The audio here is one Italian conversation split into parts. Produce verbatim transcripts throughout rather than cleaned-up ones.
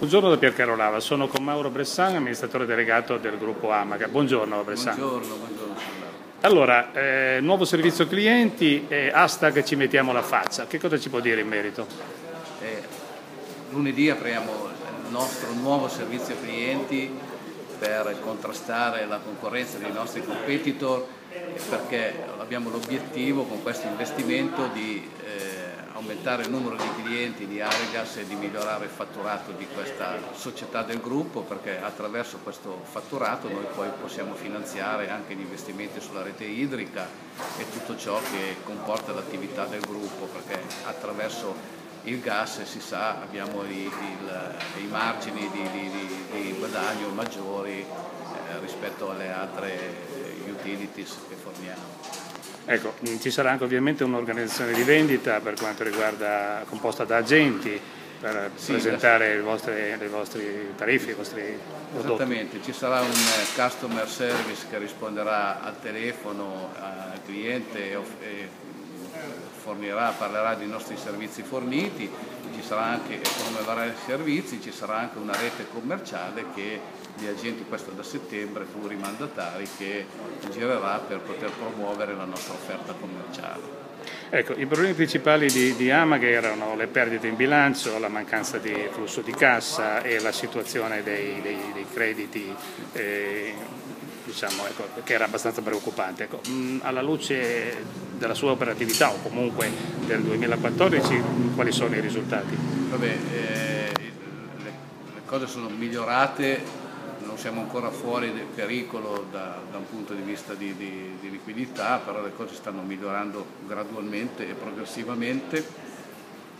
Buongiorno da Piercarlo Lava, sono con Mauro Bressan, amministratore delegato del gruppo Amag. Buongiorno Bressan. Buongiorno, buongiorno. Allora, eh, nuovo servizio clienti e hashtag ci mettiamo la faccia. Che cosa ci può dire in merito? Eh, lunedì apriamo il nostro nuovo servizio clienti per contrastare la concorrenza dei nostri competitor, perché abbiamo l'obiettivo con questo investimento di eh, aumentare il numero di clienti di Arigas e di migliorare il fatturato di questa società del gruppo, perché attraverso questo fatturato noi poi possiamo finanziare anche gli investimenti sulla rete idrica e tutto ciò che comporta l'attività del gruppo, perché attraverso il gas, si sa, abbiamo i, il, i margini di, di, di, di guadagno maggiori eh, rispetto alle altre utilities che forniamo. Ecco, ci sarà anche ovviamente un'organizzazione di vendita per quanto riguarda, composta da agenti, per sì, presentare le vostre, le vostre tariffe, i vostri prodotti. Esattamente, ci sarà un customer service che risponderà al telefono al cliente e fornirà, parlerà dei nostri servizi forniti, ci sarà anche, come vari servizi, ci sarà anche una rete commerciale che gli agenti, questo da settembre, pluri mandatari, che girerà per poter promuovere la nostra offerta commerciale. Ecco, i problemi principali di, di Amag erano le perdite in bilancio, la mancanza di flusso di cassa e la situazione dei, dei, dei crediti eh, diciamo, ecco, che era abbastanza preoccupante. Ecco, mh, alla luce della sua operatività o comunque del duemilaquattordici, mh, quali sono i risultati? Vabbè, eh, le, le cose sono migliorate. Non siamo ancora fuori del pericolo da, da un punto di vista di, di, di liquidità, però le cose stanno migliorando gradualmente e progressivamente.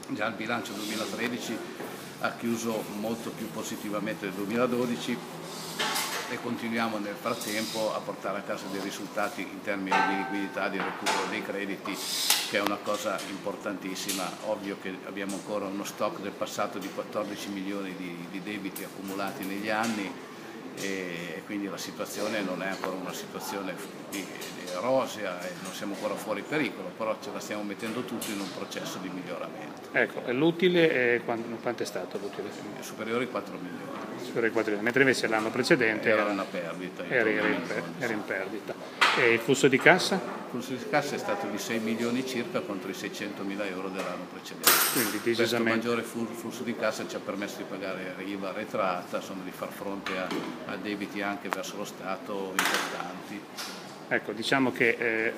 Già il bilancio duemilatredici ha chiuso molto più positivamente del duemiladodici e continuiamo nel frattempo a portare a casa dei risultati in termini di liquidità, di recupero dei crediti, che è una cosa importantissima. Ovvio che abbiamo ancora uno stock del passato di quattordici milioni di, di debiti accumulati negli anni, e quindi la situazione non è ancora una situazione di, di rosea e non siamo ancora fuori pericolo, però ce la stiamo mettendo tutti in un processo di miglioramento. Ecco, l'utile è, quanto è stato l'utile? Superiore ai quattro milioni. Superiore ai quattro milioni, mentre invece l'anno precedente era, era una perdita. Era, era, in, per, era in perdita. E il flusso di cassa? Il flusso di cassa è stato di sei milioni circa contro i seicentomila euro dell'anno precedente. Quindi decisamente. Questo maggiore flusso di cassa ci ha permesso di pagare I V A retratta, insomma di far fronte a a debiti anche verso lo Stato importanti. Ecco, diciamo che eh,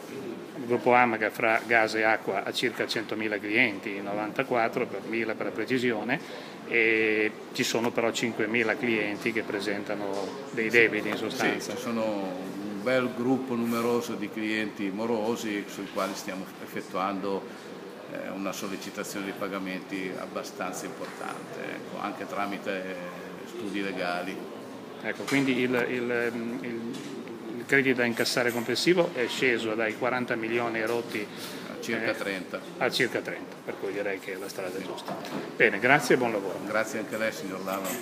il gruppo Amag fra gas e acqua ha circa centomila clienti, novantaquattro per mille per la precisione, e ci sono però cinquemila clienti che presentano dei debiti in sostanza. Sì, ci sono un bel gruppo numeroso di clienti morosi sui quali stiamo effettuando eh, una sollecitazione di pagamenti abbastanza importante, ecco, anche tramite studi legali. Ecco, quindi il, il, il, il credito da incassare complessivo è sceso dai quaranta milioni rotti a circa, eh, trenta. A circa trenta, per cui direi che è la strada giusta. Bene, grazie e buon lavoro. Grazie anche a lei, signor Lava.